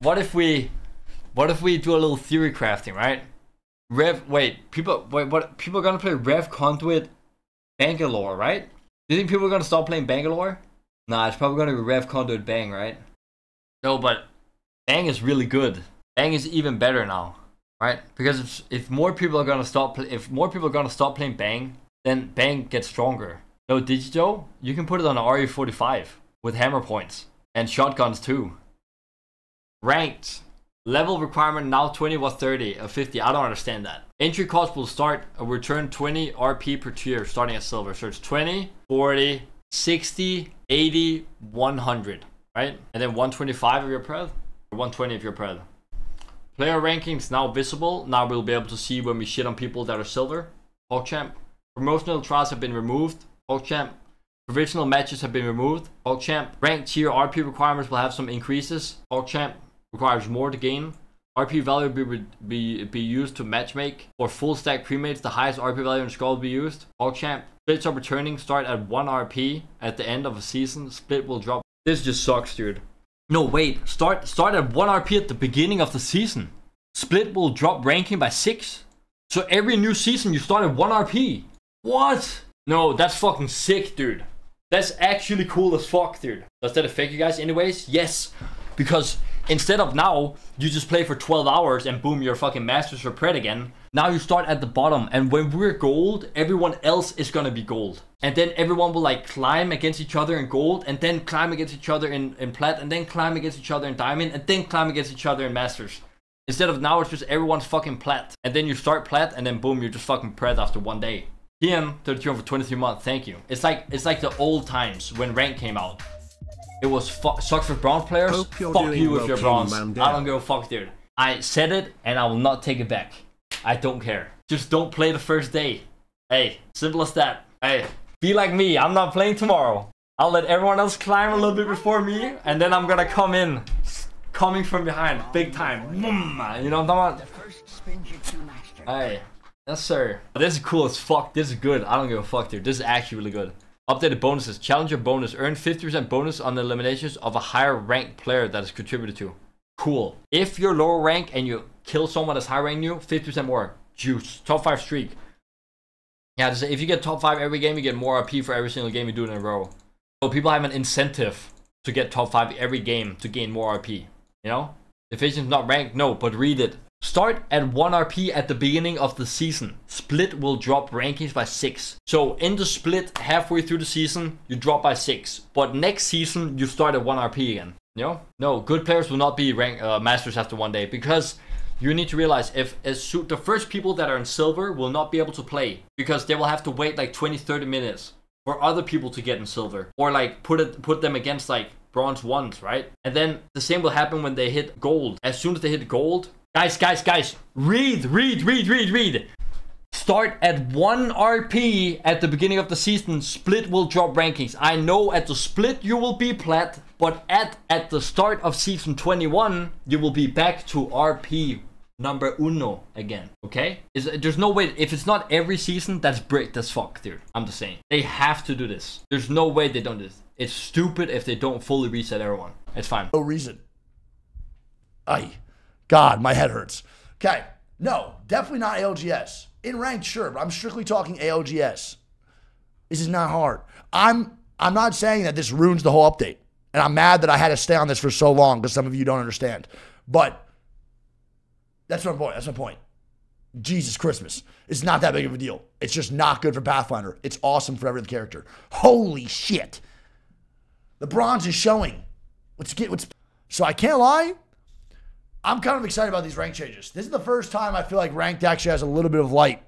What if we do a little theory crafting, right? People are gonna play Rev Conduit Bangalore, right? Do you think people are gonna stop playing Bangalore? Nah, it's probably gonna be Rev Conduit Bang, right? No, but Bang is really good. Bang is even better now, right? Because if more people are gonna stop, playing Bang, then Bang gets stronger. No Digito, you can put it on an RE-45 with hammer points and shotguns too. Ranked. Level requirement now 20 was 30 or 50. I don't understand that. Entry cost will start a return 20 RP per tier starting at silver. So it's 20, 40, 60, 80, 100, right? And then 125 if you're pred, or 120 if you're pred. Player rankings now visible. Now we'll be able to see when we shit on people that are silver. PogChamp. Promotional trials have been removed. PogChamp. Provisional matches have been removed. PogChamp. Ranked tier RP requirements will have some increases. PogChamp. Requires more to gain. RP value be used to matchmake. For full stack premates, the highest RP value in skull will be used. PogChamp. Splits are returning, start at 1 RP at the end of a season. Split will drop. This just sucks, dude. No, wait. Start at 1 RP at the beginning of the season. Split will drop ranking by 6. So every new season you start at 1 RP. What? No, that's fucking sick, dude. That's actually cool as fuck, dude. Does that affect you guys anyways? Yes. Because instead of now, you just play for 12 hours and boom, you're fucking masters for pred again. Now you start at the bottom, and when we're gold, everyone else is gonna be gold. And then everyone will like climb against each other in gold, and then climb against each other in plat, and then climb against each other in diamond, and then climb against each other in masters. Instead of now, it's just everyone's fucking plat. And then you start plat, and then boom, you're just fucking pred after one day. TM, 32 for 23 months, thank you. It's like the old times when rank came out. It was sucks for bronze players. Fuck you if you're bronze. I don't give a fuck, dude. I said it and I will not take it back. I don't care. Just don't play the first day. Hey, simple as that. Hey, be like me. I'm not playing tomorrow. I'll let everyone else climb a little bit before me, and then I'm gonna come in. Coming from behind, big time. You know what I'm talking about? Hey, yes sir. This is cool as fuck. This is good. I don't give a fuck, dude. This is actually really good. Updated bonuses. Challenger bonus. Earn 50% bonus on the eliminations of a higher ranked player that is contributed to. Cool. If you're lower rank and you kill someone that's higher ranked you, 50% more. Juice. Top 5 streak. Yeah, if you get top 5 every game, you get more RP for every single game you do in a row. So people have an incentive to get top 5 every game to gain more RP. You know? Division's not ranked. No, but read it. Start at 1 RP at the beginning of the season. Split will drop rankings by 6. So in the split, halfway through the season, you drop by 6. But next season, you start at 1 RP again. You know? No, good players will not be rank, masters after one day. Because you need to realize, the first people that are in silver will not be able to play. Because they will have to wait like 20-30 minutes for other people to get in silver. Or like put them against like bronze ones, right? And then the same will happen when they hit gold. As soon as they hit gold... Guys, read. Start at 1 RP at the beginning of the season. Split will drop rankings. I know at the split you will be plat, but at the start of season 21, you will be back to RP number uno again, okay? There's no way, if it's not every season, that's bricked as fuck, dude. I'm just saying. They have to do this. There's no way they don't do this. It's stupid if they don't fully reset everyone. It's fine. No reason. Aye. God, my head hurts. Okay. No, definitely not ALGS. In ranked, sure, but I'm strictly talking ALGS. This is not hard. I'm not saying that this ruins the whole update. And I'm mad that I had to stay on this for so long because some of you don't understand. But that's my point. Jesus Christmas. It's not that big of a deal. It's just not good for Pathfinder. It's awesome for every other character. Holy shit. The bronze is showing. So I can't lie. I'm kind of excited about these rank changes. This is the first time I feel like ranked actually has a little bit of light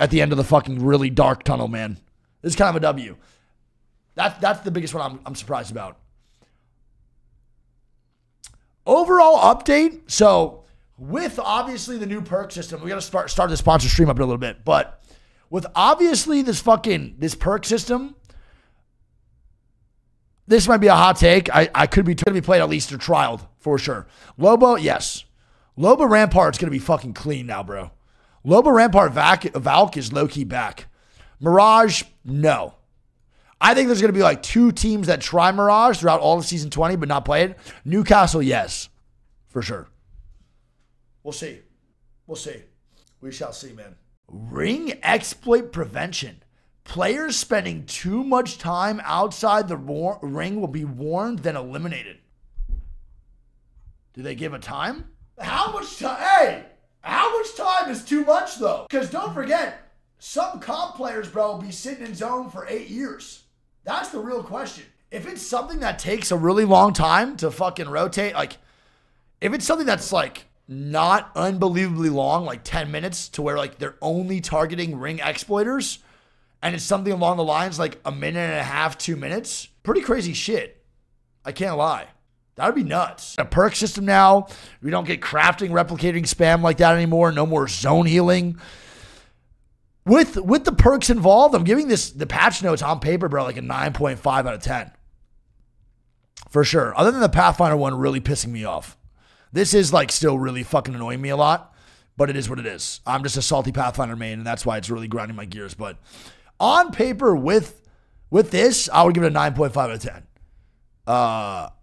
at the end of the fucking really dark tunnel, man. This is kind of a W. That's the biggest one I'm surprised about. Overall update. So with obviously the new perk system, we got to start the sponsor stream up in a little bit. But with obviously this perk system, this might be a hot take. I could be going to be played at least or trialed for sure. Loba, yes. Loba Rampart's going to be fucking clean now, bro. Loba Rampart Valk is low-key back. Mirage, no. I think there's going to be like 2 teams that try Mirage throughout all of Season 20 but not play it. Newcastle, yes. for sure. We'll see. We'll see. We shall see, man. Ring exploit prevention. Players spending too much time outside the ring will be warned, then eliminated. Do they give a time? How much time? Hey, how much time is too much, though? Because don't forget, some comp players, bro, will be sitting in zone for 8 years. That's the real question. If it's something that takes a really long time to fucking rotate, like, if it's something that's, like, not unbelievably long, like 10 minutes, to where, like, they're only targeting ring exploiters, and it's something along the lines like a minute and a half, 2 minutes, pretty crazy shit. I can't lie. That would be nuts. A perk system now. We don't get crafting, replicating spam like that anymore. No more zone healing. With the perks involved, I'm giving this, the patch notes on paper, bro, like a 9.5 out of 10. For sure. Other than the Pathfinder one really pissing me off. This is like still really fucking annoying me a lot, but it is what it is. I'm just a salty Pathfinder main, and that's why it's really grinding my gears. But on paper with this, I would give it a 9.5 out of 10.